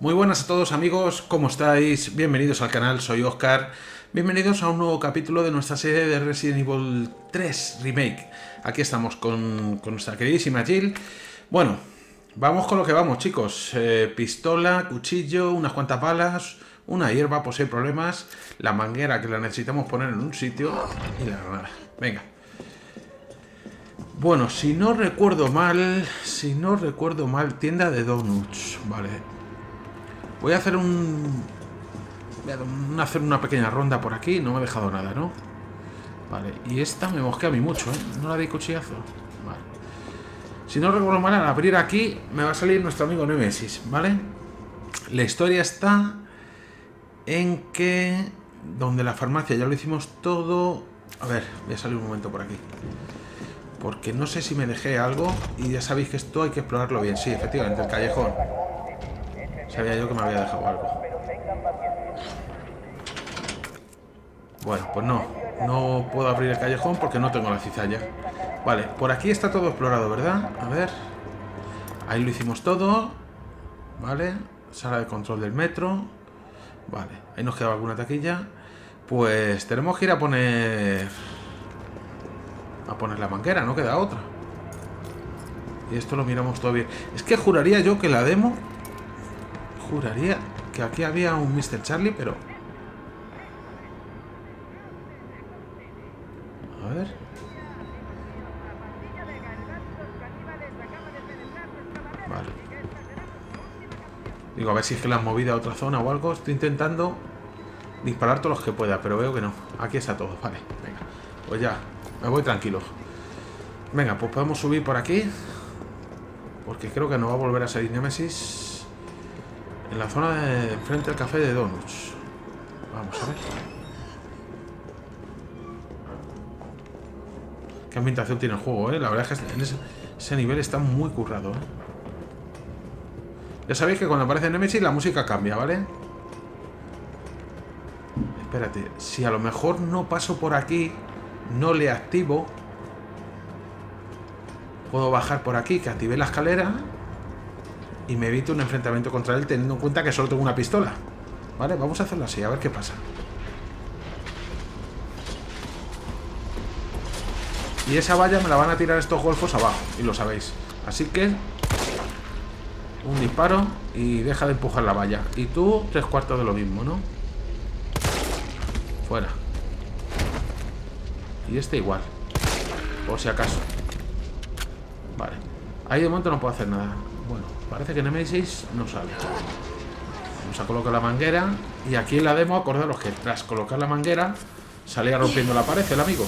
Muy buenas a todos amigos, ¿cómo estáis? Bienvenidos al canal, soy Oscar. Bienvenidos a un nuevo capítulo de nuestra serie de Resident Evil 3 Remake. Aquí estamos con nuestra queridísima Jill. Bueno, vamos con lo que vamos, chicos. Pistola, cuchillo, unas cuantas balas, una hierba, posee problemas, la manguera que la necesitamos poner en un sitio y la granada. Venga. Bueno, si no recuerdo mal, tienda de donuts, vale. Voy a hacer una pequeña ronda por aquí. No me he dejado nada, ¿no? Vale, y esta me mosquea a mí mucho, ¿eh? No la di cuchillazo. Vale. Si no recuerdo mal, al abrir aquí me va a salir nuestro amigo Nemesis, ¿vale? La historia está en que... donde la farmacia ya lo hicimos todo... A ver, voy a salir un momento por aquí. Porque no sé si me dejé algo y ya sabéis que esto hay que explorarlo bien. Sí, efectivamente, el callejón. Sabía yo que me había dejado algo. Bueno, pues no. No puedo abrir el callejón porque no tengo la cizalla. Vale, por aquí está todo explorado, ¿verdad? A ver. Ahí lo hicimos todo. Vale. Sala de control del metro. Vale, ahí nos quedaba alguna taquilla. Pues tenemos que ir a poner... a poner la manguera, no queda otra. Y esto lo miramos todo bien. Es que juraría yo que la demo... juraría que aquí había un Mr. Charlie, pero... a ver... vale. Digo, a ver si es que la han movido a otra zona o algo. Estoy intentando disparar todos los que pueda, pero veo que no. Aquí está todo, vale. Venga, pues ya... me voy tranquilo. Venga, pues podemos subir por aquí. Porque creo que nos va a volver a salir Nemesis. En la zona de frente al café de donuts. Vamos a ver. Qué ambientación tiene el juego, ¿eh? La verdad es que en ese nivel está muy currado, ¿eh? Ya sabéis que cuando aparece Nemesis la música cambia, ¿vale? Espérate. Si a lo mejor no paso por aquí... no le activo. Puedo bajar por aquí, que active la escalera y me evito un enfrentamiento contra él, teniendo en cuenta que solo tengo una pistola. Vale, vamos a hacerlo así, a ver qué pasa. Y esa valla me la van a tirar estos golfos abajo, y lo sabéis. Así que un disparo y deja de empujar la valla. Y tú, 3/4 de lo mismo, ¿no? Fuera. Y este igual, por si acaso. Vale. Ahí de momento no puedo hacer nada. Bueno, parece que Nemesis no sale. Vamos a colocar la manguera. Y aquí en la demo, acordaros que tras colocar la manguera salía rompiendo la pared el amigo.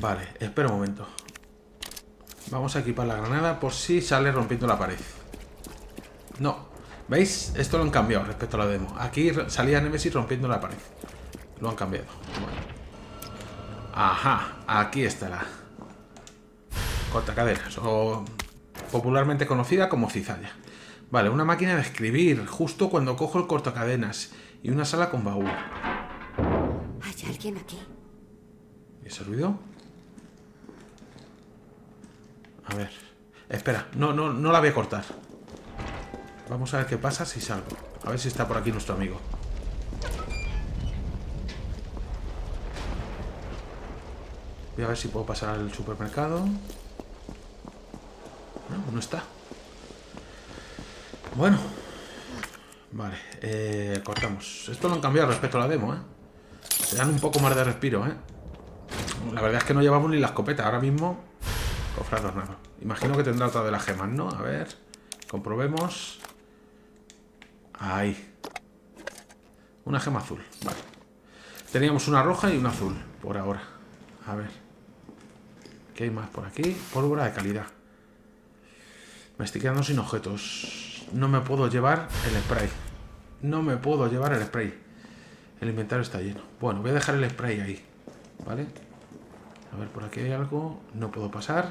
Vale, espera un momento. Vamos a equipar la granada por si sale rompiendo la pared. No, ¿veis? Esto lo han cambiado respecto a la demo. Aquí salía Nemesis rompiendo la pared. Lo han cambiado. Bueno. Ajá, aquí está la cortacadenas, o popularmente conocida como cizalla. Vale, una máquina de escribir, justo cuando cojo el cortacadenas. Y una sala con baúl. ¿Hay alguien aquí? ¿Y ese ruido? A ver. Espera, no la voy a cortar. Vamos a ver qué pasa si salgo. A ver si está por aquí nuestro amigo. Voy a ver si puedo pasar al supermercado. No, no está. Bueno. Vale, cortamos. Esto lo han cambiado respecto a la demo, ¿eh? Te dan un poco más de respiro, ¿eh? La verdad es que no llevamos ni la escopeta. Ahora mismo, cofre adornado. Imagino que tendrá otra de las gemas, ¿no? A ver, comprobemos... ahí. Una gema azul. Vale. Teníamos una roja y una azul. Por ahora. A ver. ¿Qué hay más por aquí? Pólvora de calidad. Me estoy quedando sin objetos. No me puedo llevar el spray. No me puedo llevar el spray. El inventario está lleno. Bueno, voy a dejar el spray ahí. ¿Vale? A ver, por aquí hay algo. No puedo pasar.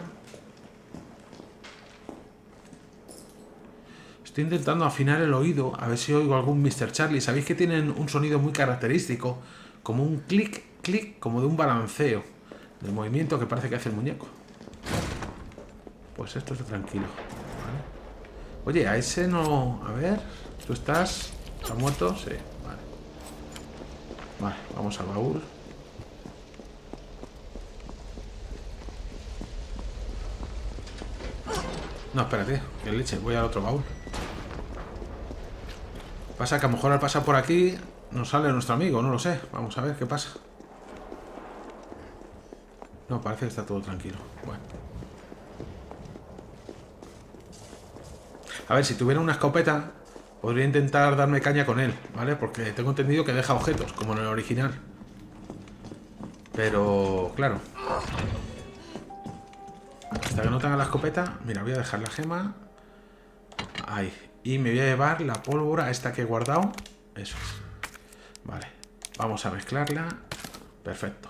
Estoy intentando afinar el oído, a ver si oigo algún Mr. Charlie. Sabéis que tienen un sonido muy característico, como un clic, clic, como de un balanceo. del movimiento que parece que hace el muñeco. Pues esto está tranquilo, ¿vale? Oye, a ese no... A ver, ¿tú estás? ¿Estás muerto? Sí, vale. Vale, vamos al baúl. No, espérate, que leche, voy al otro baúl. Pasa que a lo mejor al pasar por aquí nos sale nuestro amigo, no lo sé. Vamos a ver qué pasa. No, parece que está todo tranquilo. Bueno. A ver, si tuviera una escopeta, podría intentar darme caña con él, ¿vale? Porque tengo entendido que deja objetos, como en el original. Pero, claro... Hasta que no tenga la escopeta... Mira, voy a dejar la gema... Ahí... Y me voy a llevar la pólvora esta que he guardado... Eso es... Vale... Vamos a mezclarla... Perfecto...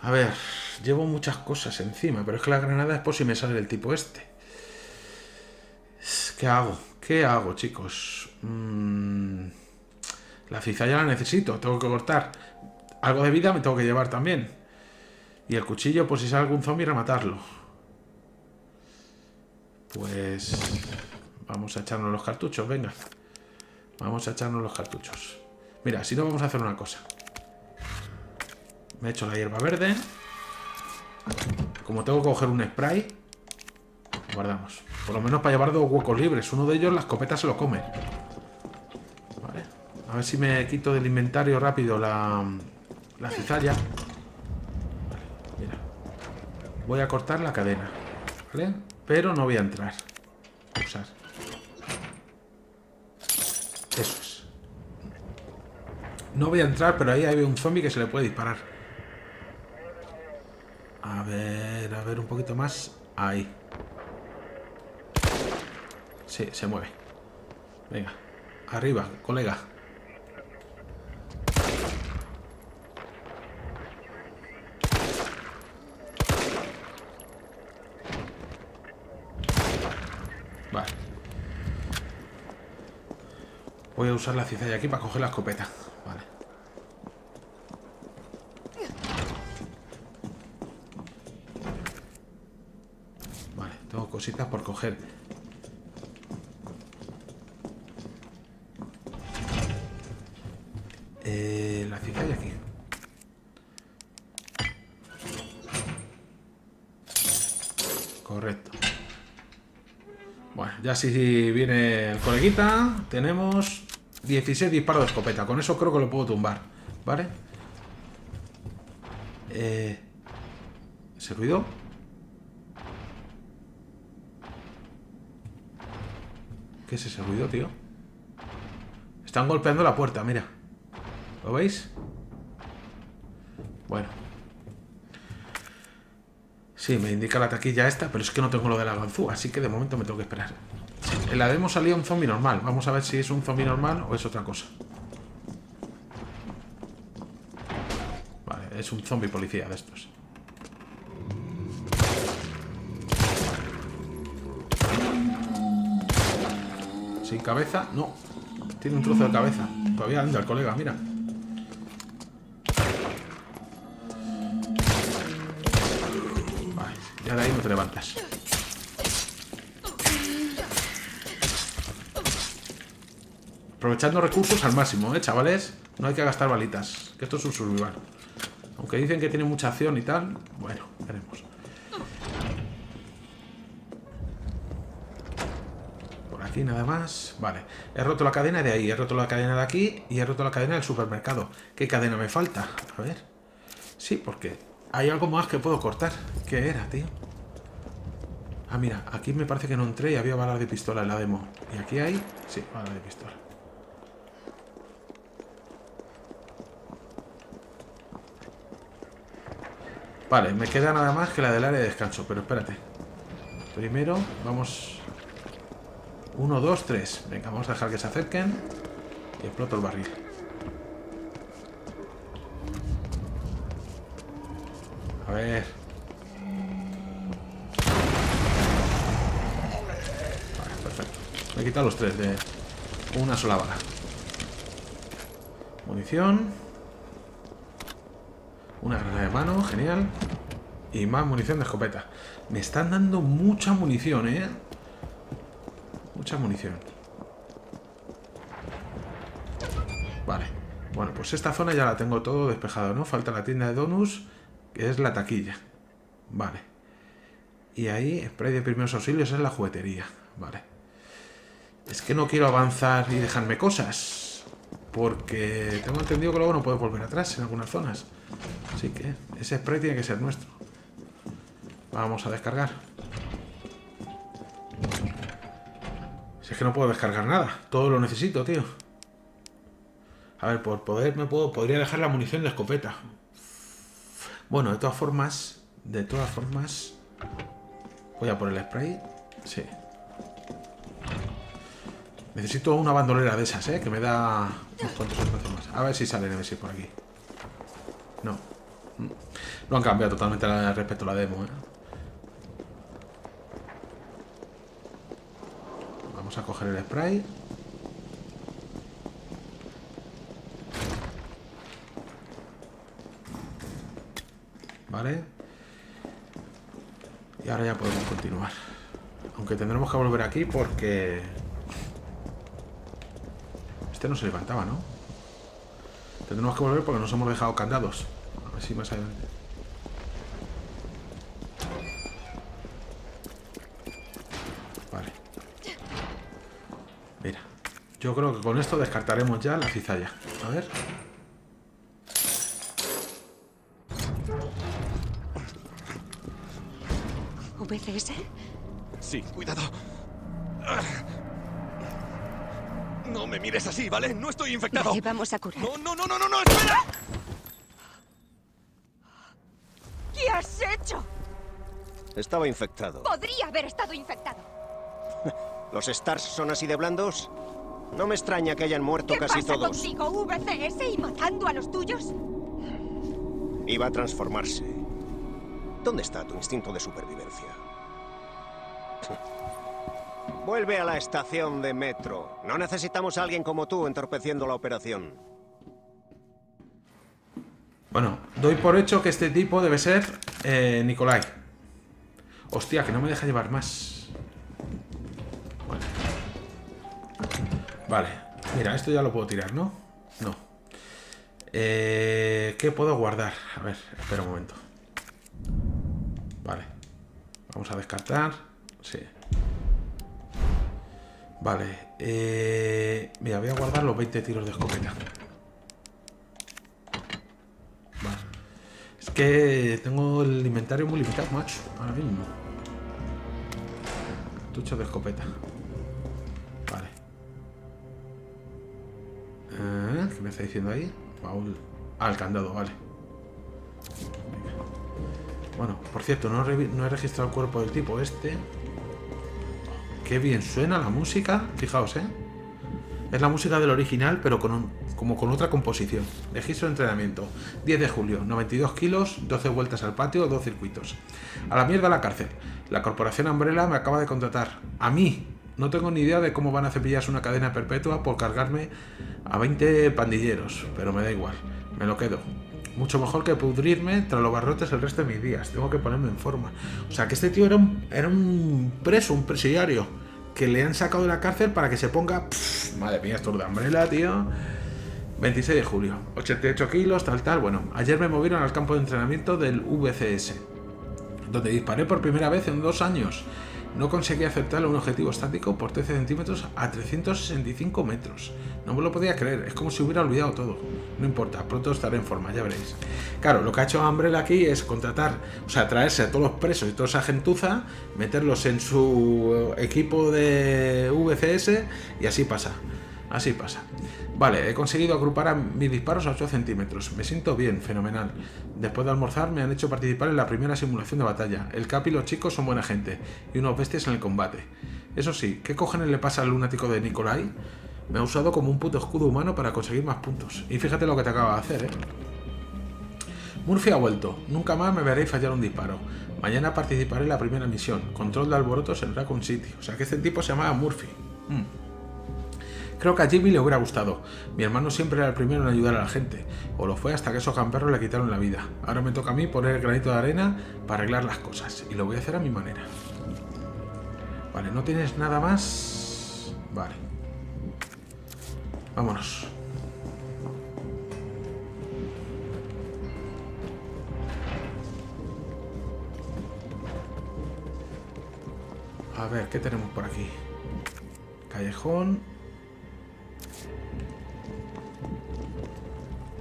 A ver... Llevo muchas cosas encima... Pero es que la granada es por si me sale el tipo este... ¿Qué hago? ¿Qué hago, chicos? La cizalla la necesito... Tengo que cortar... Algo de vida me tengo que llevar también... Y el cuchillo por si sale algún zombie rematarlo... Pues vamos a echarnos los cartuchos, venga. Vamos a echarnos los cartuchos. Mira, si no vamos a hacer una cosa. Me echo la hierba verde. Como tengo que coger un spray, guardamos. Por lo menos para llevar dos huecos libres. Uno de ellos la escopeta se lo come. Vale. A ver si me quito del inventario rápido la cizalla. Vale, mira. Voy a cortar la cadena. ¿Vale? Pero no voy a entrar. Usar. Eso es. No voy a entrar, pero ahí hay un zombie que se le puede disparar. A ver un poquito más. Ahí. Sí, se mueve. Venga. Arriba, colega. Voy a usar la cizalla aquí para coger la escopeta. Vale. Vale, tengo cositas por coger. La cizalla aquí. Correcto. Bueno, ya si viene el coleguita, tenemos... 16 disparos de escopeta. Con eso creo que lo puedo tumbar. ¿Vale? ¿Ese ruido? ¿Qué es ese ruido, tío? Están golpeando la puerta, mira. ¿Lo veis? Bueno. Sí, me indica la taquilla esta, pero es que no tengo lo de la ganzúa, así que de momento me tengo que esperar. En la demo salía un zombie normal. Vamos a ver si es un zombie normal o es otra cosa. Vale, es un zombie policía de estos. Sin cabeza, no. Tiene un trozo de cabeza. Todavía anda el colega, mira. Vale, ya de ahí no te levantas. Aprovechando recursos al máximo, chavales. No hay que gastar balitas, que esto es un survival. Aunque dicen que tiene mucha acción y tal. Bueno, veremos. Por aquí nada más. Vale, he roto la cadena de ahí, he roto la cadena de aquí y he roto la cadena del supermercado. ¿Qué cadena me falta? A ver. Sí, porque hay algo más que puedo cortar. ¿Qué era, tío? Ah, mira, aquí me parece que no entré y había balas de pistola en la demo. Y aquí hay... Sí, balas de pistola. Vale, me queda nada más que la del área de descanso, pero espérate. Primero, vamos... 1, 2, 3. Venga, vamos a dejar que se acerquen. Y exploto el barril. A ver... Vale, perfecto. Me he quitado los 3 de una sola bala. Munición... Una granada de mano, genial. Y más munición de escopeta. Me están dando mucha munición, ¿eh? Mucha munición. Vale. Bueno, pues esta zona ya la tengo todo despejado, ¿no? Falta la tienda de donuts, que es la taquilla. Vale. Y ahí, spray de primeros auxilios es la juguetería. Vale. Es que no quiero avanzar y dejarme cosas. Porque tengo entendido que luego no puedo volver atrás en algunas zonas. Así que ese spray tiene que ser nuestro. Vamos a descargar. Si es que no puedo descargar nada. Todo lo necesito, tío. A ver, por poder podría dejar la munición de escopeta. Bueno, de todas formas... Voy a por el spray. Sí. Necesito una bandolera de esas, ¿eh? Que me da unos cuantos espacios más. A ver si sale Nemesis por aquí. No. No han cambiado totalmente respecto a la demo, ¿eh? Vamos a coger el spray. Vale. Y ahora ya podemos continuar. Aunque tendremos que volver aquí porque... Este no se levantaba, ¿no? Tendremos que volver porque nos hemos dejado candados. A ver si más adelante. Vale. Mira. Yo creo que con esto descartaremos ya la cizalla. A ver... ¿VCS? Sí, cuidado. No me mires así, ¿vale? No estoy infectado. Vale, vamos a curar. No, espera. ¿Qué has hecho? Estaba infectado. Podría haber estado infectado. ¿Los S.T.A.R.S. son así de blandos? No me extraña que hayan muerto casi todos. ¿Qué pasa contigo, VCS, y matando a los tuyos? Iba a transformarse. ¿Dónde está tu instinto de supervivencia? Vuelve a la estación de metro. No necesitamos a alguien como tú entorpeciendo la operación. Bueno, doy por hecho que este tipo debe ser Nikolai. Hostia, que no me deja llevar más. Bueno. Vale. Mira, esto ya lo puedo tirar, ¿no? No. ¿Qué puedo guardar? A ver, espera un momento. Vale, vamos a descartar. Sí. Vale, mira, voy a guardar los 20 tiros de escopeta. Vale. Es que tengo el inventario muy limitado, macho, ahora mismo. Cartuchos de escopeta. Vale. ¿Qué me está diciendo ahí? Paul. Ah, el candado, vale. Bueno, por cierto, no he registrado el cuerpo del tipo este. Qué bien suena la música. Fijaos, ¿eh? Es la música del original, pero como con otra composición. Registro de entrenamiento. 10 de julio, 92 kilos, 12 vueltas al patio, 2 circuitos. A la mierda la cárcel. La corporación Umbrella me acaba de contratar. A mí. No tengo ni idea de cómo van a cepillarse una cadena perpetua por cargarme a 20 pandilleros. Pero me da igual. Me lo quedo. Mucho mejor que pudrirme tras los barrotes el resto de mis días. Tengo que ponerme en forma. O sea, que este tío era un preso, un presidiario. Que le han sacado de la cárcel para que se ponga... Pff, madre mía, esto de Umbrella, tío. 26 de julio. 88 kilos, tal. Bueno, ayer me movieron al campo de entrenamiento del VCS. Donde disparé por primera vez en 2 años. No conseguí aceptar un objetivo estático por 13 centímetros a 365 metros. No me lo podía creer, es como si hubiera olvidado todo. No importa, pronto estaré en forma, ya veréis. Claro, lo que ha hecho Umbrella aquí es contratar, o sea, traerse a todos los presos y toda esa gentuza, meterlos en su equipo de VCS y así pasa. Así pasa. Vale, he conseguido agrupar a mis disparos a 8 centímetros. Me siento bien, fenomenal. Después de almorzar me han hecho participar en la primera simulación de batalla. El Capi y los chicos son buena gente y unos bestias en el combate. Eso sí, ¿qué cojones le pasa al lunático de Nikolai? Me ha usado como un puto escudo humano para conseguir más puntos. Y fíjate lo que te acaba de hacer, ¿eh? Murphy ha vuelto. Nunca más me veréis fallar un disparo. Mañana participaré en la primera misión. Control de alborotos en Raccoon City. O sea que este tipo se llamaba Murphy. Creo que a Jimmy le hubiera gustado. Mi hermano siempre era el primero en ayudar a la gente, o lo fue hasta que esos gamberros le quitaron la vida. Ahora me toca a mí poner el granito de arena para arreglar las cosas, y lo voy a hacer a mi manera. Vale, ¿no tienes nada más? Vale. Vámonos. A ver, ¿qué tenemos por aquí? Callejón.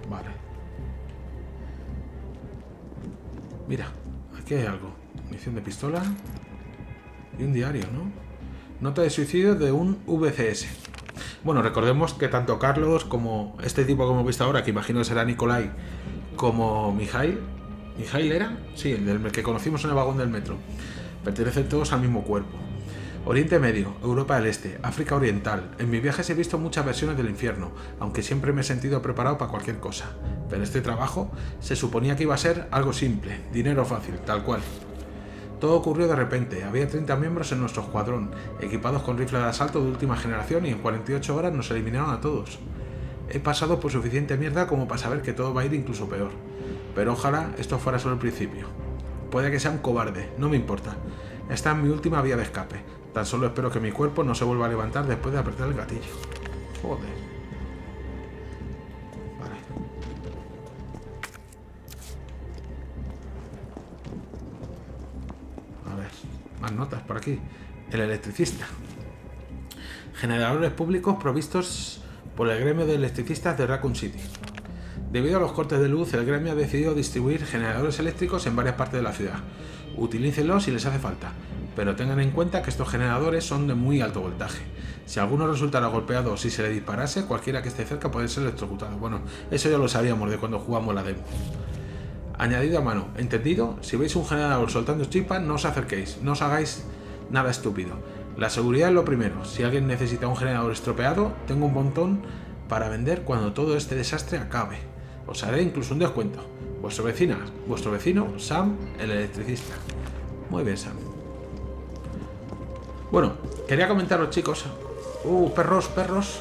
Vale. Mira, aquí hay algo. Munición de pistola. Y un diario, ¿no? Nota de suicidio de un VCS. Bueno, recordemos que tanto Carlos como este tipo que hemos visto ahora, que imagino que será Nikolai, como Mikhail. ¿Mikhail era? Sí, el del que conocimos en el vagón del metro. Pertenecen todos al mismo cuerpo. Oriente Medio, Europa del Este, África Oriental. En mis viajes he visto muchas versiones del infierno, aunque siempre me he sentido preparado para cualquier cosa. Pero este trabajo se suponía que iba a ser algo simple, dinero fácil, tal cual. Todo ocurrió de repente. Había 30 miembros en nuestro escuadrón, equipados con rifles de asalto de última generación, y en 48 horas nos eliminaron a todos. He pasado por suficiente mierda como para saber que todo va a ir incluso peor. Pero ojalá esto fuera solo el principio. Puede que sea un cobarde, no me importa. Esta es mi última vía de escape. Tan solo espero que mi cuerpo no se vuelva a levantar después de apretar el gatillo. Joder. Vale. A ver, más notas por aquí. El electricista. Generadores públicos provistos por el gremio de electricistas de Raccoon City. Debido a los cortes de luz, el gremio ha decidido distribuir generadores eléctricos en varias partes de la ciudad. Utilícenlos si les hace falta, pero tengan en cuenta que estos generadores son de muy alto voltaje. Si alguno resultara golpeado o si se le disparase, cualquiera que esté cerca puede ser electrocutado. Bueno, eso ya lo sabíamos de cuando jugamos la demo. Añadido a mano, ¿entendido? Si veis un generador soltando chispas, no os acerquéis, no os hagáis nada estúpido. La seguridad es lo primero. Si alguien necesita un generador estropeado, tengo un montón para vender cuando todo este desastre acabe. Os haré incluso un descuento. Vuestra vecina, vuestro vecino, Sam, el electricista. Muy bien, Sam. Bueno, quería comentaros, chicos. Perros, perros.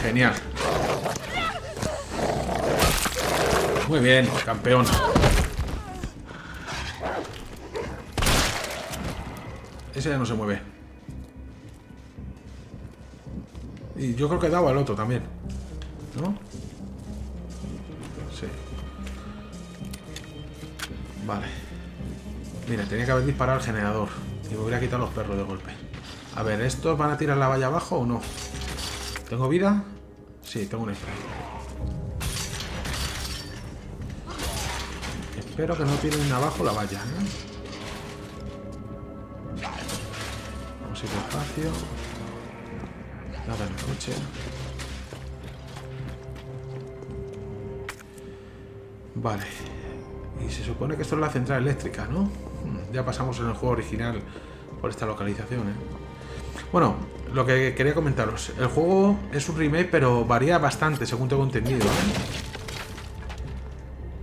Genial. Muy bien, campeón. Ese ya no se mueve. Y yo creo que he dado al otro también, ¿no? Sí. Vale. Mira, tenía que haber disparado al generador y me hubiera quitado los perros de golpe. A ver, ¿estos van a tirar la valla abajo o no? ¿Tengo vida? Sí, tengo un spray. Espero que no tiren abajo la valla, ¿eh? Vamos a ir despacio. Nada en el coche. Vale. Y se supone que esto es la central eléctrica, ¿no? Ya pasamos en el juego original por esta localización, ¿eh? Bueno, lo que quería comentaros. El juego es un remake, pero varía bastante según tengo entendido, ¿eh?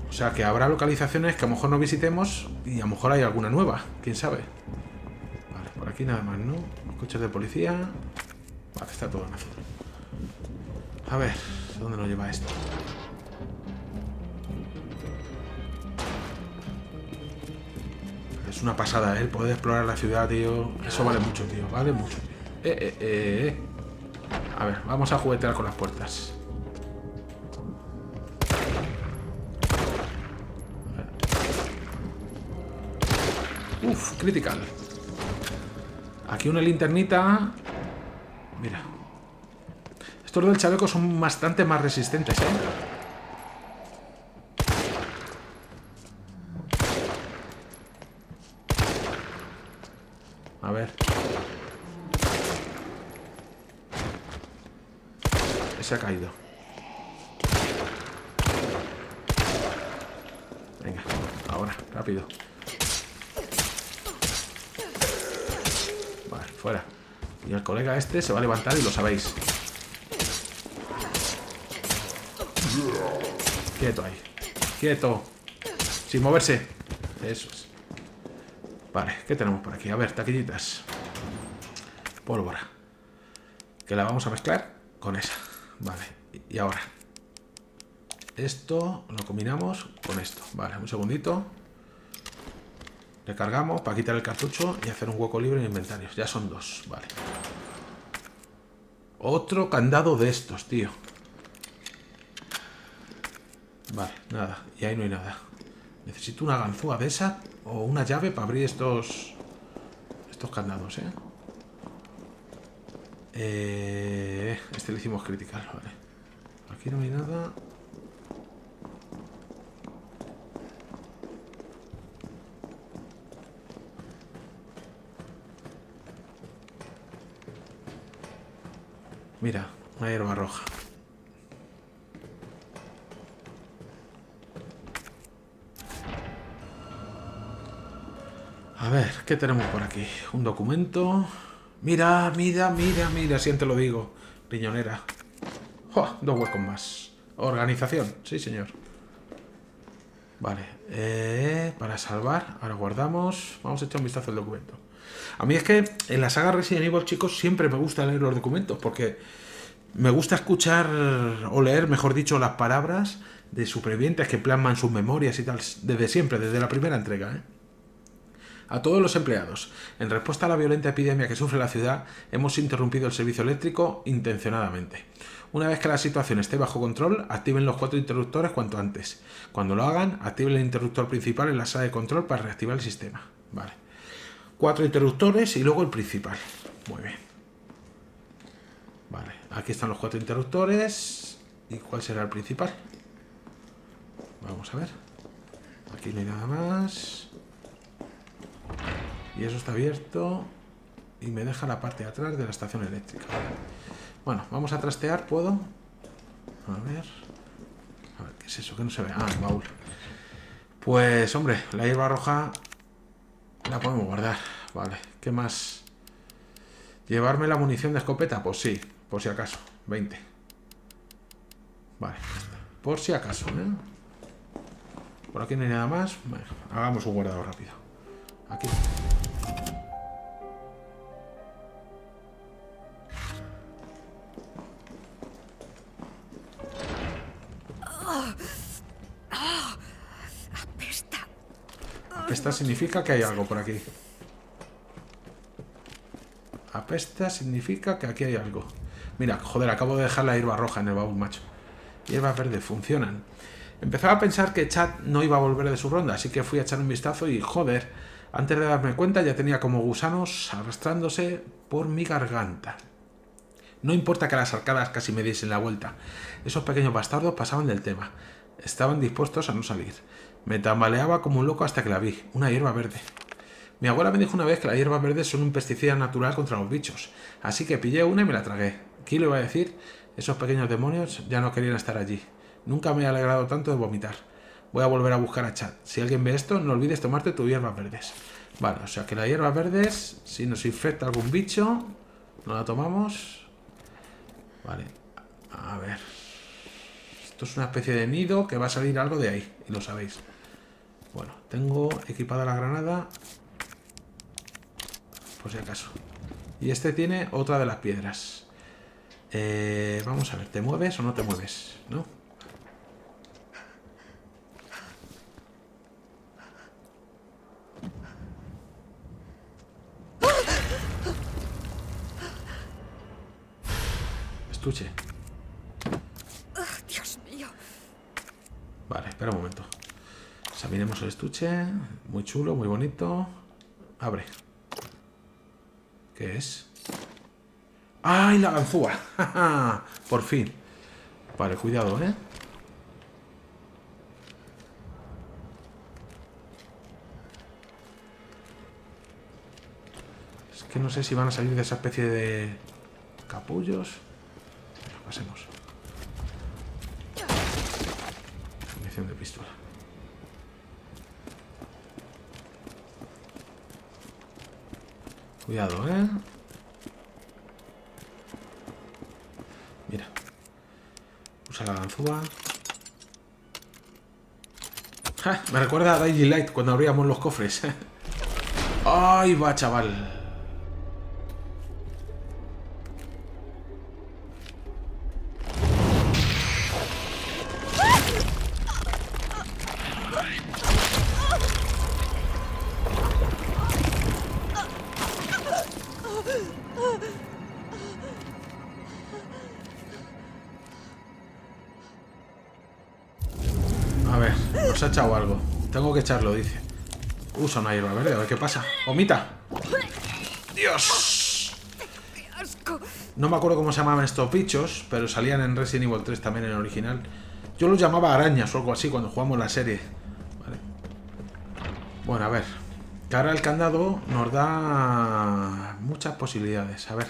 O sea, que habrá localizaciones que a lo mejor no visitemos y a lo mejor hay alguna nueva. ¿Quién sabe? Vale, por aquí nada más, ¿no? Los coches de policía... Vale, está todo en azul. A ver, ¿dónde nos lleva esto? Es una pasada, ¿eh? El poder explorar la ciudad, tío. Eso vale mucho, tío. Vale mucho. A ver, vamos a juguetear con las puertas. Uf, critical. Aquí una linternita... Mira. Estos del chaleco son bastante más resistentes, ¿eh? A ver. Ese ha caído. Venga, ahora, rápido. Vale, fuera. Y el colega este se va a levantar y lo sabéis. Quieto ahí. Quieto. Sin moverse. Eso es. Vale, ¿qué tenemos por aquí? A ver, taquillitas. pólvora, que la vamos a mezclar con esa. Vale, y ahora esto lo combinamos con esto. Vale, un segundito. Recargamos para quitar el cartucho y hacer un hueco libre en inventarios. Ya son dos, vale. Otro candado de estos, tío. Vale, nada. Y ahí no hay nada. Necesito una ganzúa de esa o una llave para abrir estos candados, ¿eh? Este le hicimos criticar, vale. Aquí no hay nada. Mira, una hierba roja. A ver, ¿qué tenemos por aquí? Un documento. Mira, mira, mira, mira, si te lo digo. Piñonera. ¡Oh! Dos huecos más. Organización, sí señor. Vale, para salvar. Ahora guardamos. Vamos a echar un vistazo al documento. A mí es que en la saga Resident Evil, chicos, siempre me gusta leer los documentos porque me gusta escuchar o leer, mejor dicho, las palabras de supervivientes que plasman sus memorias y tal, desde siempre, desde la primera entrega, ¿eh? A todos los empleados, en respuesta a la violenta epidemia que sufre la ciudad, hemos interrumpido el servicio eléctrico intencionadamente. Una vez que la situación esté bajo control, activen los 4 interruptores cuanto antes. Cuando lo hagan, activen el interruptor principal en la sala de control para reactivar el sistema. Vale. 4 interruptores y luego el principal. Muy bien. Vale, aquí están los 4 interruptores. ¿Y cuál será el principal? Vamos a ver. Aquí no hay nada más. Y eso está abierto. Y me deja la parte de atrás de la estación eléctrica. Bueno, vamos a trastear, ¿puedo? A ver, ¿qué es eso? Que no se ve. Ah, el baúl. Pues, hombre, la hierba roja la podemos guardar. Vale, ¿qué más? ¿Llevarme la munición de escopeta? Pues sí, por si acaso. 20. Vale, por si acaso, ¿eh? Por aquí no hay nada más. Bueno, hagamos un guardado rápido. Aquí. Apesta significa que hay algo por aquí. Apesta significa que aquí hay algo. Mira, joder, acabo de dejar la hierba roja en el baúl, macho. Hierba verde, funcionan. Empezaba a pensar que Chad no iba a volver de su ronda, así que fui a echar un vistazo y, joder, antes de darme cuenta ya tenía como gusanos arrastrándose por mi garganta. No importa que las arcadas casi me diesen la vuelta. Esos pequeños bastardos pasaban del tema. Estaban dispuestos a no salir. Me tambaleaba como un loco hasta que la vi. Una hierba verde. Mi abuela me dijo una vez que las hierbas verdes son un pesticida natural contra los bichos. Así que pillé una y me la tragué. ¿Qué le iba a decir? Esos pequeños demonios ya no querían estar allí. Nunca me he alegrado tanto de vomitar. Voy a volver a buscar a Chad. Si alguien ve esto, no olvides tomarte tus hierbas verdes. Vale, o sea que las hierbas verdes, si nos infecta algún bicho, no la tomamos. Vale. A ver. Esto es una especie de nido que va a salir algo de ahí. Y lo sabéis. Bueno, tengo equipada la granada. Por si acaso. Y este tiene otra de las piedras. Vamos a ver, ¿te mueves o no te mueves? ¿No? Estuche. Dios mío. Vale, espera un momento. Examinemos el estuche. Muy chulo, muy bonito. Abre. ¿Qué es? ¡Ay, la ganzúa! Por fin. Vale, cuidado, ¿eh? Es que no sé si van a salir de esa especie de capullos. Bueno, pasemos. Munición de pistola. Cuidado, ¿eh? Mira. Usa la ganzúa. ¡Ja! Me recuerda a Daily Light cuando abríamos los cofres. ¡Ay, va, chaval! nos ha echado algo. Tengo que echarlo, dice. Usa una hierba verde, a ver qué pasa. ¡Omita! ¡Dios! No me acuerdo cómo se llamaban estos bichos, pero salían en Resident Evil 3 también, en el original. Yo los llamaba arañas o algo así cuando jugamos la serie. Vale. Bueno, a ver. Que ahora el candado nos da muchas posibilidades. A ver.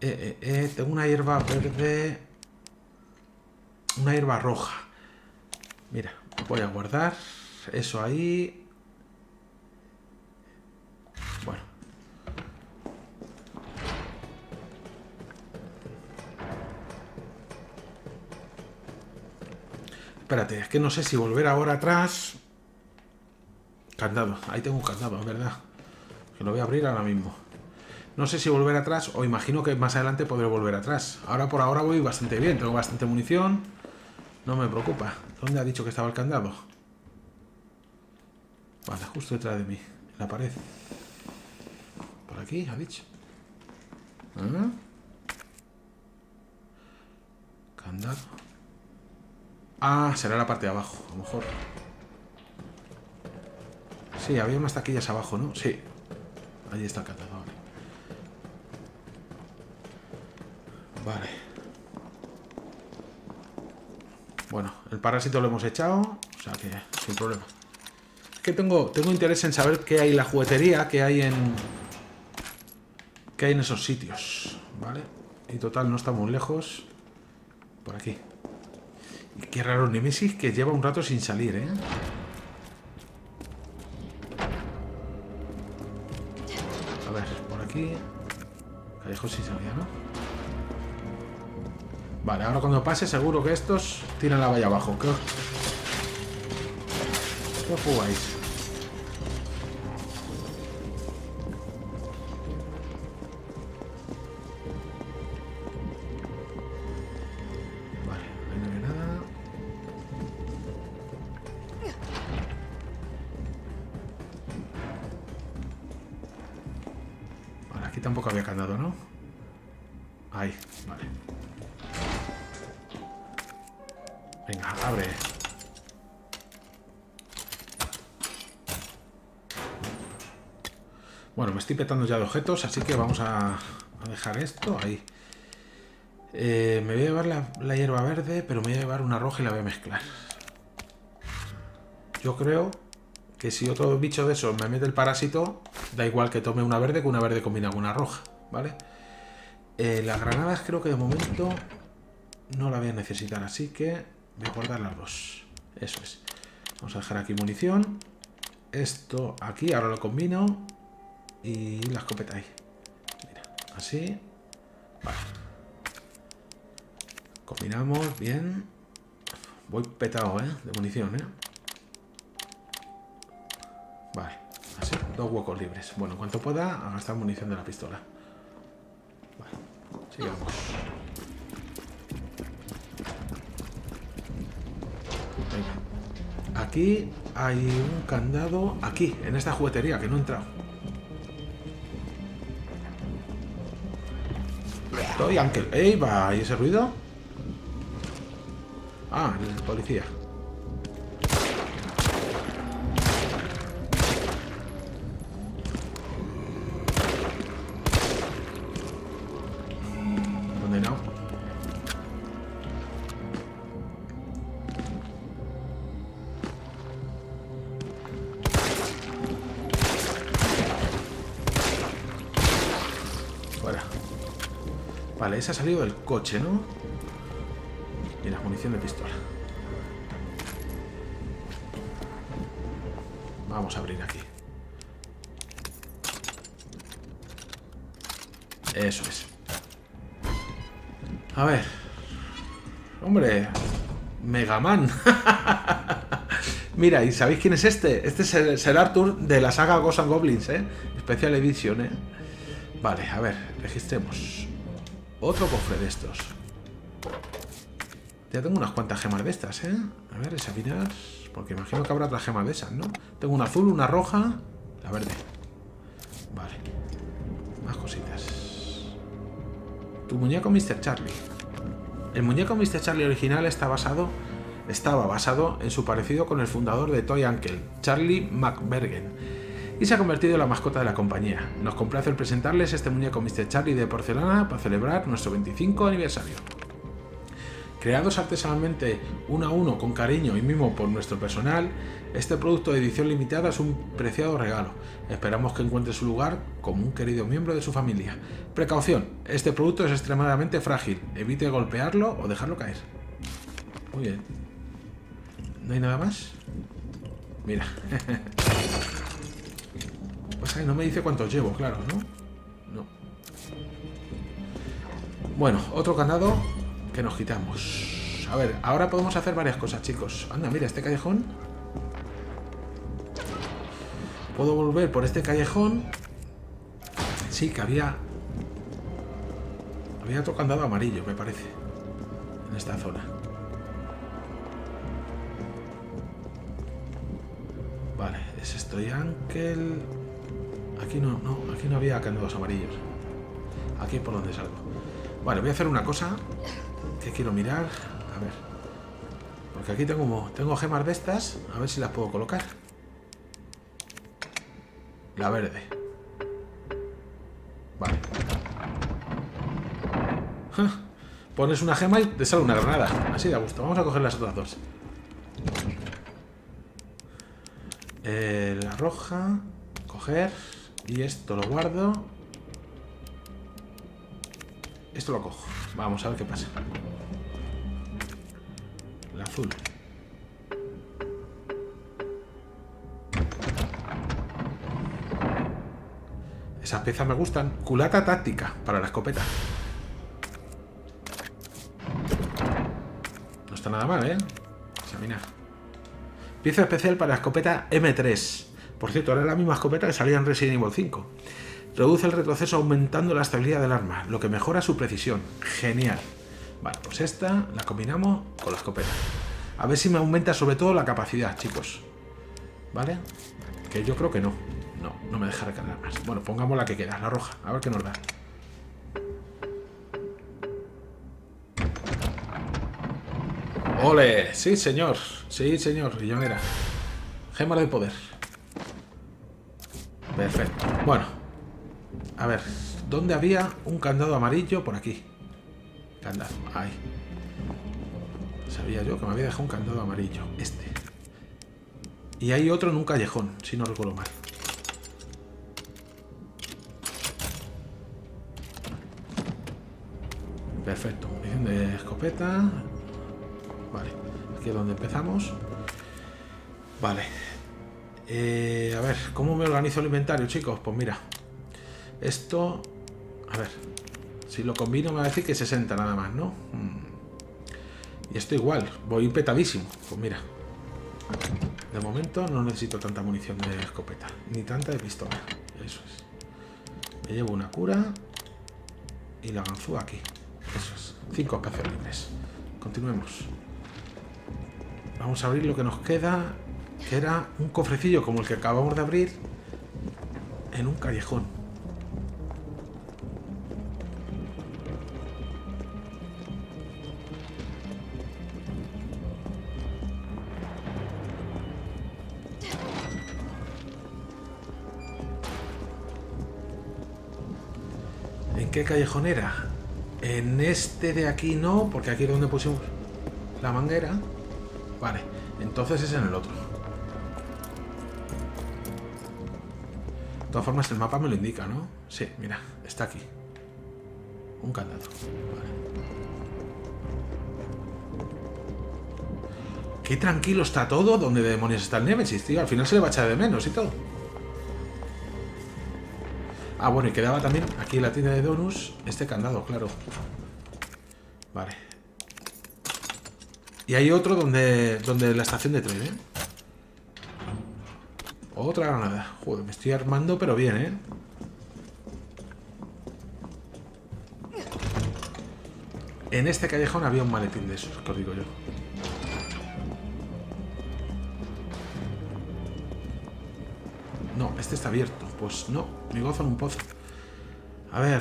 Tengo una hierba verde. Una hierba roja. Mira, voy a guardar eso ahí. Bueno. Espérate, es que no sé si volver ahora atrás. Candado, ahí tengo un candado, es verdad. Que lo voy a abrir ahora mismo. No sé si volver atrás o imagino que más adelante podré volver atrás. Ahora por ahora voy bastante bien, tengo bastante munición. No me preocupa. ¿Dónde ha dicho que estaba el candado? Vale, justo detrás de mí, en la pared. Por aquí, ha dicho. ¿Ah? Candado. Ah, será la parte de abajo, a lo mejor. Sí, había unas taquillas abajo, ¿no? Sí. Allí está el candado, vale. Vale. Bueno, el parásito lo hemos echado, o sea que sin problema. Es que tengo interés en saber qué hay en la juguetería, qué hay en esos sitios, ¿vale? Y total, no estamos lejos. Por aquí. Y qué raro Nemesis que lleva un rato sin salir, ¿eh? A ver, por aquí. Callejón sin salida, ¿no? Vale, ahora cuando pase seguro que estos tiran la valla abajo. ¿Qué jugáis? Vale, no hay nada. Vale, aquí tampoco había candado, ¿no? Ahí, vale. Venga, abre. Bueno, me estoy petando ya de objetos, así que vamos a dejar esto ahí. Me voy a llevar la hierba verde, pero me voy a llevar una roja y la voy a mezclar. Yo creo que si otro bicho de esos me mete el parásito, da igual que tome una verde, que una verde combina con una roja, ¿vale? Las granadas creo que de momento no la voy a necesitar, así que voy a guardar las dos. Eso es. Vamos a dejar aquí munición. Esto aquí, ahora lo combino. Y la escopeta ahí. Mira, así. Vale. Combinamos, bien. Voy petado, ¿eh? De munición, ¿eh? Vale, así. Dos huecos libres. Bueno, en cuanto pueda, a gastar munición de la pistola. Vale, sigamos. Aquí hay un candado. Aquí, en esta juguetería, que no he entrado. Toy Angel. ¡Ey, va! ¿Y ese ruido? Ah, el policía. Ese ha salido del coche, ¿no? Y la munición de pistola. Vamos a abrir aquí. Eso es. A ver. Hombre. Megaman. Mira, ¿y sabéis quién es este? Este es el Arthur de la saga Ghosts and Goblins, ¿eh? Special Edition, ¿eh? Vale, a ver. Registremos. Otro cofre de estos. Ya tengo unas cuantas gemas de estas, ¿eh? A ver, examinar. Porque imagino que habrá otras gemas de esas, ¿no? Tengo una azul, una roja, la verde. Vale. Más cositas. Tu muñeco Mr. Charlie. El muñeco Mr. Charlie original está basado Estaba basado en su parecido con el fundador de Toy Angel, Charlie McBergen, y se ha convertido en la mascota de la compañía. Nos complace el presentarles este muñeco Mr. Charlie de porcelana para celebrar nuestro 25 aniversario. Creados artesanalmente uno a uno con cariño y mimo por nuestro personal, este producto de edición limitada es un preciado regalo. Esperamos que encuentre su lugar como un querido miembro de su familia. Precaución, este producto es extremadamente frágil, evite golpearlo o dejarlo caer. Muy bien. ¿No hay nada más? Mira. Pues no me dice cuántos llevo, claro, ¿no? No. Bueno, otro candado que nos quitamos. A ver, ahora podemos hacer varias cosas, chicos. Anda, mira, este callejón. Puedo volver por este callejón. Sí, que había... había otro candado amarillo, me parece. En esta zona. Vale, es esto y Ángel... aquí no, aquí no había candados amarillos. Aquí es por donde salgo. Vale, voy a hacer una cosa que quiero mirar. A ver. Porque aquí tengo gemas de estas. A ver si las puedo colocar. La verde. Vale. Pones una gema y te sale una granada. Así da gusto. Vamos a coger las otras dos. La roja. Coger. Y esto lo guardo. Esto lo cojo. Vamos a ver qué pasa. La azul. Esas piezas me gustan. Culata táctica para la escopeta. No está nada mal, ¿eh? Examina. Pieza especial para la escopeta M3. Por cierto, ahora es la misma escopeta que salía en Resident Evil 5. Reduce el retroceso aumentando la estabilidad del arma, lo que mejora su precisión. Genial. Vale, pues esta la combinamos con la escopeta. A ver si me aumenta sobre todo la capacidad, chicos. ¿Vale? Que yo creo que no. No, no me deja recargar más. Bueno, pongamos la que queda, la roja. A ver qué nos da. ¡Ole! Sí, señor. Sí, señor. Rillonera. Gema de poder. Perfecto. Bueno, a ver, ¿dónde había un candado amarillo? Por aquí. Candado, ahí. Sabía yo que me había dejado un candado amarillo. Este. Y hay otro en un callejón, si no recuerdo mal. Perfecto. Munición de escopeta. Vale, aquí es donde empezamos. Vale. A ver, ¿cómo me organizo el inventario, chicos? Pues mira, esto... a ver, si lo combino me va a decir que 60 nada más, ¿no? Y esto igual, voy petadísimo. Pues mira, de momento no necesito tanta munición de escopeta, ni tanta de pistola. Eso es. Me llevo una cura y la ganzúa aquí. Eso es. 5 espacios libres. Continuemos. Vamos a abrir lo que nos queda... que era un cofrecillo como el que acabamos de abrir en un callejón. ¿En qué callejón era? En este de aquí no, porque aquí es donde pusimos la manguera. Vale, entonces es en el otro. De todas formas, el mapa me lo indica, ¿no? Sí, mira, está aquí. Un candado. Vale. Qué tranquilo está todo. ¿Dónde de demonios está el Nemesis, tío? Al final se le va a echar de menos y todo. Ah, bueno, y quedaba también aquí en la tienda de donuts este candado, claro. Vale. Y hay otro donde la estación de tren, ¿eh? Otra granada. Joder, me estoy armando, pero bien, ¿eh? En este callejón había un maletín de esos, que os digo yo. No, este está abierto. Pues no, me gozo en un pozo. A ver...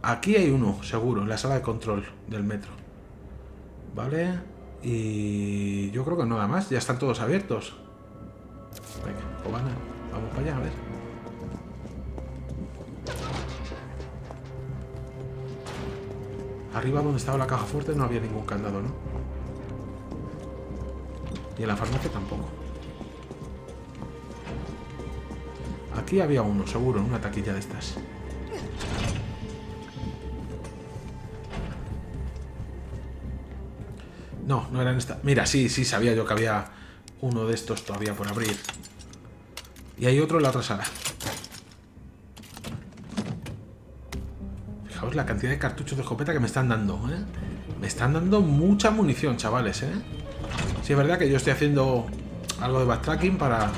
aquí hay uno, seguro, en la sala de control del metro. Vale... Y yo creo que nada más, ya están todos abiertos. Venga, Cobana, vamos para allá, a ver. Arriba donde estaba la caja fuerte no había ningún candado, ¿no? Y en la farmacia tampoco. Aquí había uno, seguro, en una taquilla de estas. No, no eran estas. Mira, sí, sí, sabía yo que había uno de estos todavía por abrir. Y hay otro en la otra sala. Fijaos la cantidad de cartuchos de escopeta que me están dando, ¿eh? Me están dando mucha munición, chavales, ¿eh? Sí, es verdad que yo estoy haciendo algo de backtracking para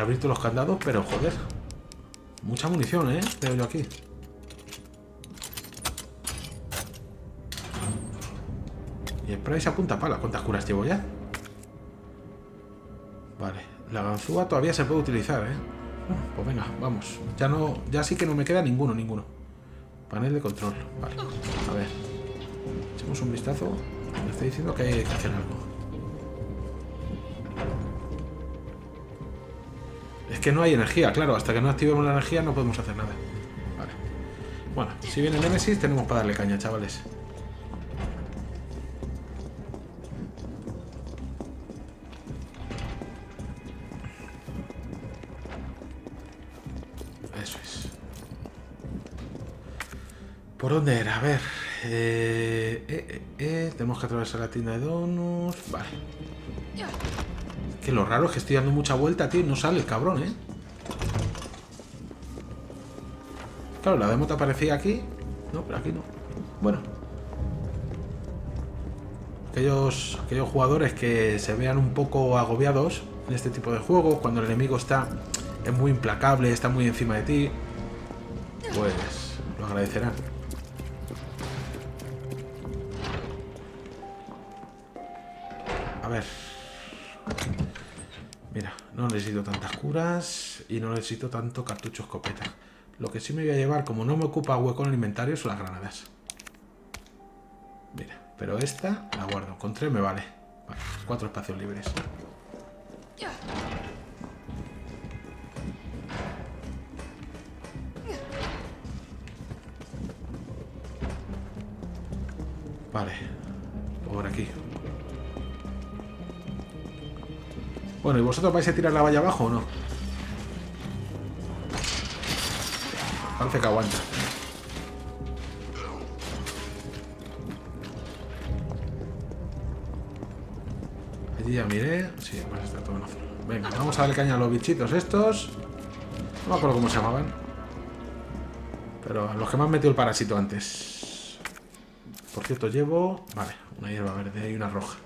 abrir todos los candados, pero joder. Mucha munición, ¿eh? Veo yo aquí. Y el Price apunta pala. ¿Cuántas curas llevo ya? Vale. La ganzúa todavía se puede utilizar, ¿eh? Pues venga, vamos. Ya no, ya sí que no me queda ninguno, ninguno. Panel de control. Vale. A ver. Echemos un vistazo. Me está diciendo que hay que hacer algo. Es que no hay energía, claro. Hasta que no activemos la energía no podemos hacer nada. Vale. Bueno, si viene Nemesis tenemos para darle caña, chavales. Eso es. ¿Por dónde era? A ver. Tenemos que atravesar la tienda de donuts. Vale. Que lo raro es que estoy dando mucha vuelta, tío. No sale el cabrón, ¿eh? Claro, la demo te aparecía aquí. No, pero aquí no. Bueno. Aquellos jugadores que se vean un poco agobiados en este tipo de juegos, cuando el enemigo es muy implacable, está muy encima de ti, pues lo agradecerán. A ver. Mira, no necesito tantas curas y no necesito tanto cartucho escopeta. Lo que sí me voy a llevar, como no me ocupa hueco en el inventario, son las granadas. Mira, pero esta la guardo. Con 3 me vale. Vale, 4 espacios libres. Vale, por aquí. Bueno, ¿y vosotros vais a tirar la valla abajo o no? Parece que aguanta. Allí ya miré. Sí, pues está todo en azul. Venga, vamos a darle caña a los bichitos estos. No me acuerdo cómo se llamaban. Pero a los que me han metido el parásito antes. Por cierto, llevo... Vale, una hierba verde y una roja.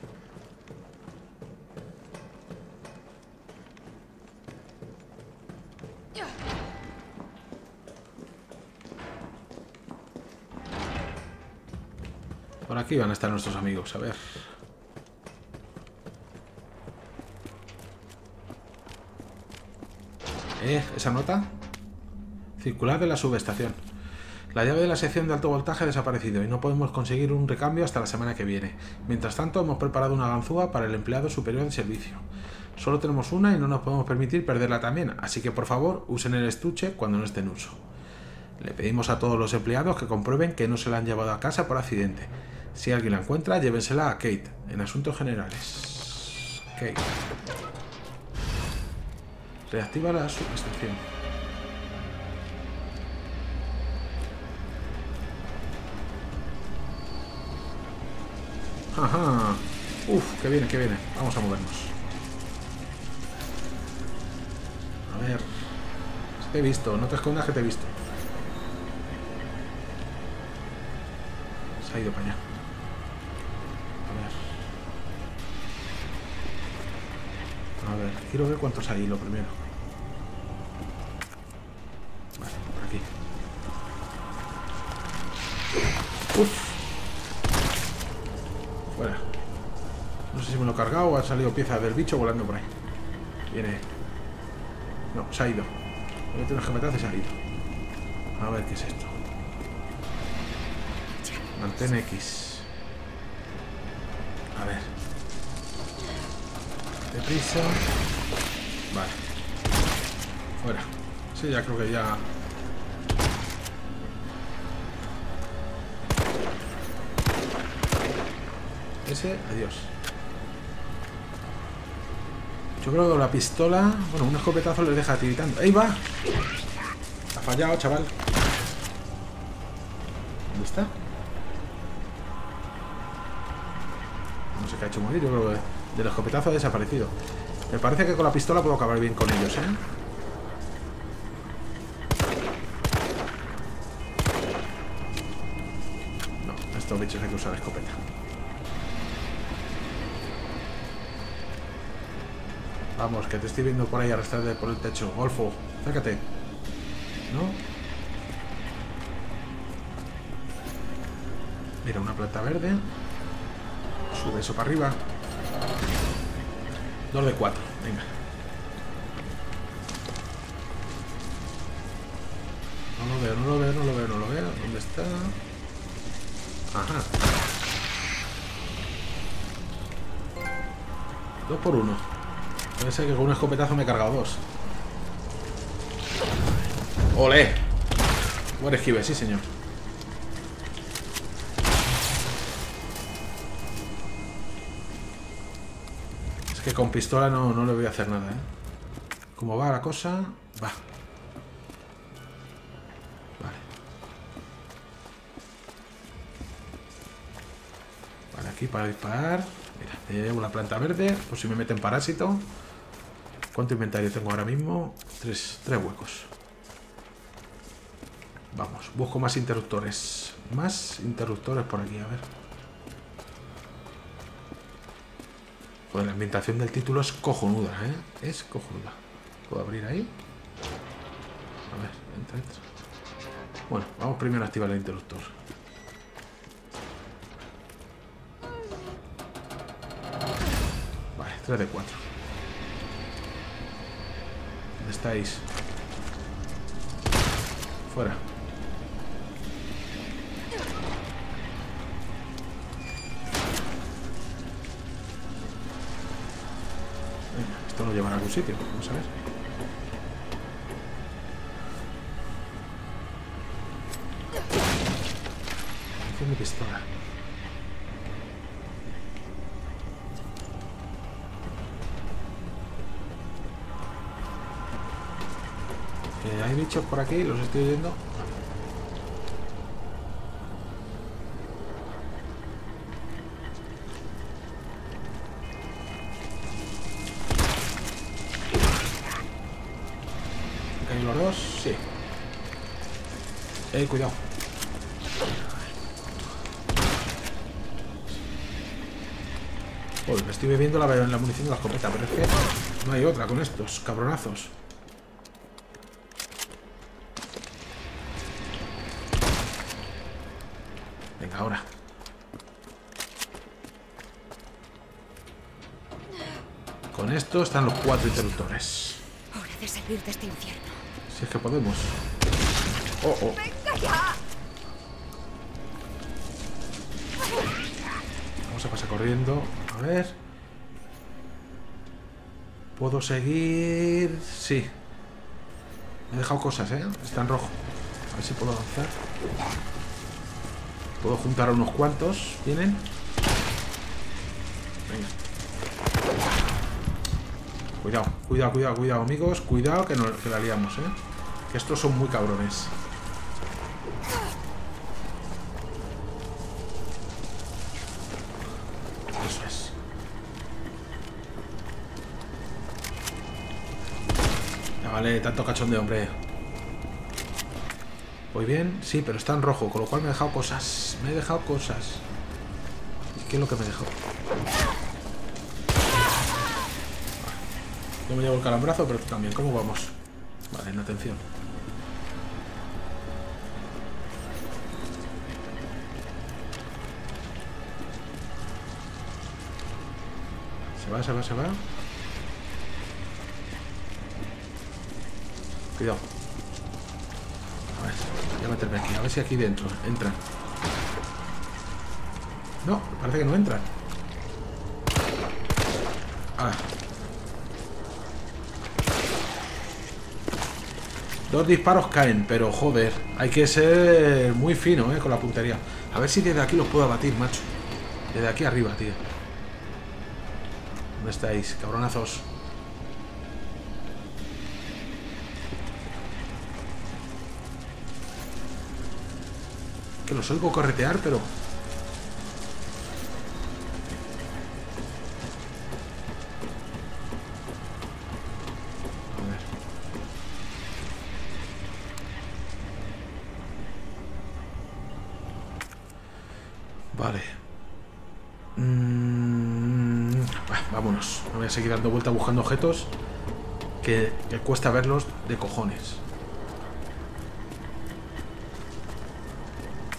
Aquí van a estar nuestros amigos, a ver. Esa nota. Circular de la subestación. La llave de la sección de alto voltaje ha desaparecido y no podemos conseguir un recambio hasta la semana que viene. Mientras tanto, hemos preparado una ganzúa para el empleado superior de servicio. Solo tenemos una y no nos podemos permitir perderla también, así que por favor, usen el estuche cuando no esté en uso. Le pedimos a todos los empleados que comprueben que no se la han llevado a casa por accidente. Si alguien la encuentra, llévensela a Kate, en asuntos generales. Kate. Reactiva la subestación. Ajá. Uf, que viene, que viene. Vamos a movernos. A ver. Te he visto, no te escondas que te he visto. Se ha ido para allá. A ver, quiero ver cuántos hay, lo primero. Vale, por aquí. Uf. Fuera. No sé si me lo he cargado o han salido piezas del bicho volando por ahí. Viene. No, se ha ido. Lo que tienes que meter se ha ido. A ver, ¿qué es esto? Mantén X. date prisa. Vale. Fuera. Sí, ya creo que ya... Ese, adiós. Yo creo que la pistola... Bueno, un escopetazo les deja tiritando. ¡Ahí va! Ha fallado, chaval. ¿Dónde está? No sé qué ha hecho morir. Yo creo que del escopetazo ha desaparecido. Me parece que con la pistola puedo acabar bien con ellos, ¿eh? No, estos bichos hay que usar escopeta. Vamos, que te estoy viendo por ahí arrastrarte por el techo. Golfo, acércate. ¿No? Mira, una planta verde. Sube eso para arriba. 2 de 4, venga. No lo veo, no lo veo, no lo veo, no lo veo. ¿Dónde está? Ajá. 2 por 1. Puede ser que con un escopetazo me he cargado 2. ¡Olé! Buen esquive, sí señor. Que con pistola no le voy a hacer nada, ¿eh? Como va la cosa, va. Vale. Vale, aquí para disparar. Mira, llevo una planta verde, por si me meten parásito. ¿Cuánto inventario tengo ahora mismo? 3 huecos. Vamos, busco más interruptores. Más interruptores por aquí, a ver. Pues la ambientación del título es cojonuda, ¿eh? Es cojonuda. ¿Puedo abrir ahí? A ver, entra. Bueno, vamos primero a activar el interruptor. Vale, 3 de 4. ¿Dónde estáis? Fuera. Esto lo llevan a algún sitio, vamos a ver. Enciende mi pistola. Hay bichos por aquí, los estoy oyendo. Sí. Cuidado. Uy, me estoy bebiendo la munición de la escopeta, pero es que no hay otra con estos cabronazos. Venga, ahora. Con esto están los 4 interruptores. Hora de salir de este infierno. Si es que podemos. Oh, oh. Vamos a pasar corriendo. A ver. ¿Puedo seguir? Sí. Me he dejado cosas, ¿eh? Está en rojo. A ver si puedo avanzar. Puedo juntar a unos cuantos. ¿Vienen? Venga. Cuidado, cuidado, cuidado, cuidado, amigos. Cuidado que la liamos, ¿eh? Que estos son muy cabrones. Eso es. Ya vale, tanto cachón de hombre. ¿Voy bien? Sí, pero está en rojo, con lo cual me he dejado cosas. Me he dejado cosas. ¿Y qué es lo que me he dejado? Yo me llevo el calambrazo, pero tú también. ¿Cómo vamos? Vale, en atención. Se va, se va, se va. Cuidado. A ver, voy a meterme aquí. A ver si aquí dentro entran. No, parece que no entran. Ah. Dos disparos caen, pero joder, hay que ser muy fino, con la puntería. A ver si desde aquí los puedo abatir, macho. Desde aquí arriba, tío. ¿Dónde estáis, cabronazos? Que los oigo corretear, pero... Vale. Vámonos. No voy a seguir dando vuelta buscando objetos que cuesta verlos de cojones.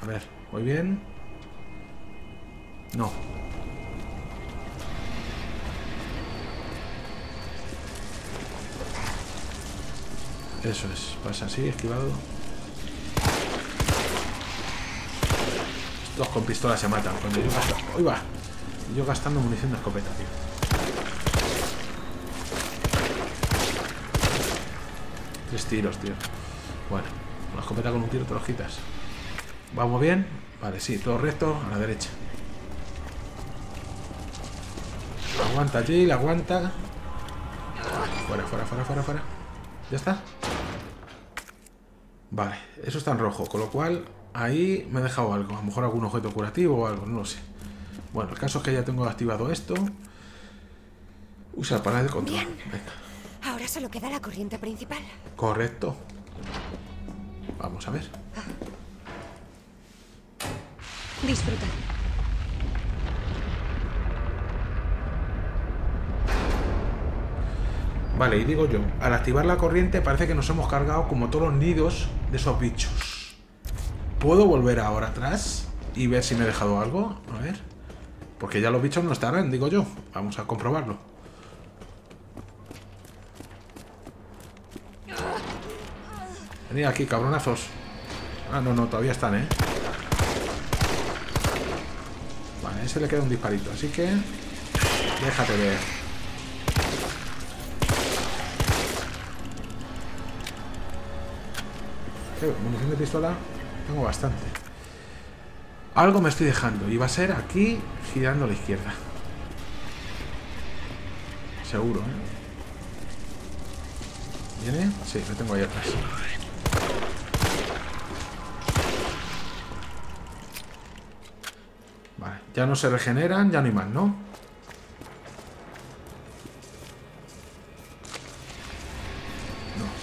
A ver, ¿voy bien? No. Eso es. Pasa así, esquivado. Dos con pistola se matan. Cuando yo gasto... ¡Uy, va! Yo gastando munición de escopeta, tío. Tres tiros, tío. Bueno, una escopeta con un tiro te los quitas. ¿Vamos bien? Vale, sí, todo recto, a la derecha. Aguanta Jill, aguanta. Fuera, fuera, fuera, fuera, fuera. ¿Ya está? Vale, eso está en rojo, con lo cual... Ahí me he dejado algo, a lo mejor algún objeto curativo o algo, no lo sé. Bueno, el caso es que ya tengo activado esto. Usa el panel de control. Bien. Venga. Ahora solo queda la corriente principal. Correcto. Vamos a ver. Disfruta. Vale, y digo yo, al activar la corriente parece que nos hemos cargado como todos los nidos de esos bichos. Puedo volver ahora atrás y ver si me he dejado algo. A ver. Porque ya los bichos no estarán, digo yo. Vamos a comprobarlo. Venid aquí, cabronazos. Ah, no, no, todavía están, ¿eh? Vale, ese le queda un disparito, así que... Déjate ver. ¿Qué? ¿Munición de pistola? Tengo bastante. Algo me estoy dejando. Y va a ser aquí, girando a la izquierda. Seguro, ¿eh? ¿Viene? Sí, lo tengo ahí atrás. Vale, ya no se regeneran, ya no hay más, ¿no? No,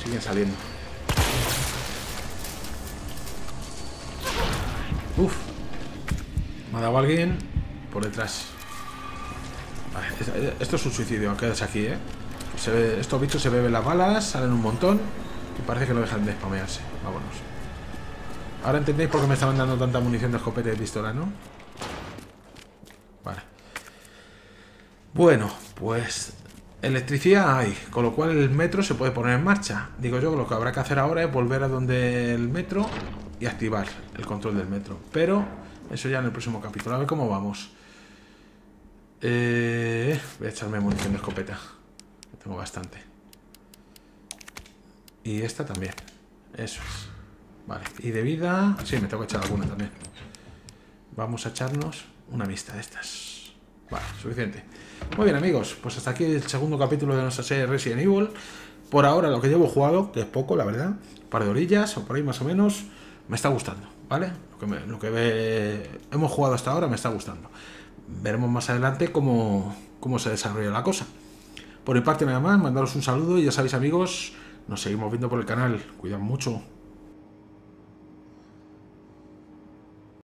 siguen saliendo. Uf, me ha dado alguien por detrás. Vale, esto es un suicidio, quedas aquí, ¿eh? Se ve, estos bichos se beben las balas, salen un montón y parece que no dejan de spamearse. Vámonos. Ahora entendéis por qué me estaban dando tanta munición de escopeta y de pistola, ¿no? Vale. Bueno, pues electricidad hay, con lo cual el metro se puede poner en marcha. Digo yo que lo que habrá que hacer ahora es volver a donde el metro... Y activar el control del metro. Pero eso ya en el próximo capítulo. A ver cómo vamos. Voy a echarme munición de escopeta. Tengo bastante. Y esta también. Eso es. Vale. Y de vida... Sí, me tengo que echar alguna también. Vamos a echarnos una mixta de estas. Vale, suficiente. Muy bien, amigos. Pues hasta aquí el segundo capítulo de nuestra serie Resident Evil. Por ahora lo que llevo jugado, que es poco, la verdad. Un par de orillas o por ahí más o menos... Me está gustando, ¿vale? Lo que hemos jugado hasta ahora me está gustando. Veremos más adelante cómo se desarrolla la cosa. Por mi parte nada más, mandaros un saludo y ya sabéis, amigos, nos seguimos viendo por el canal. Cuidad mucho.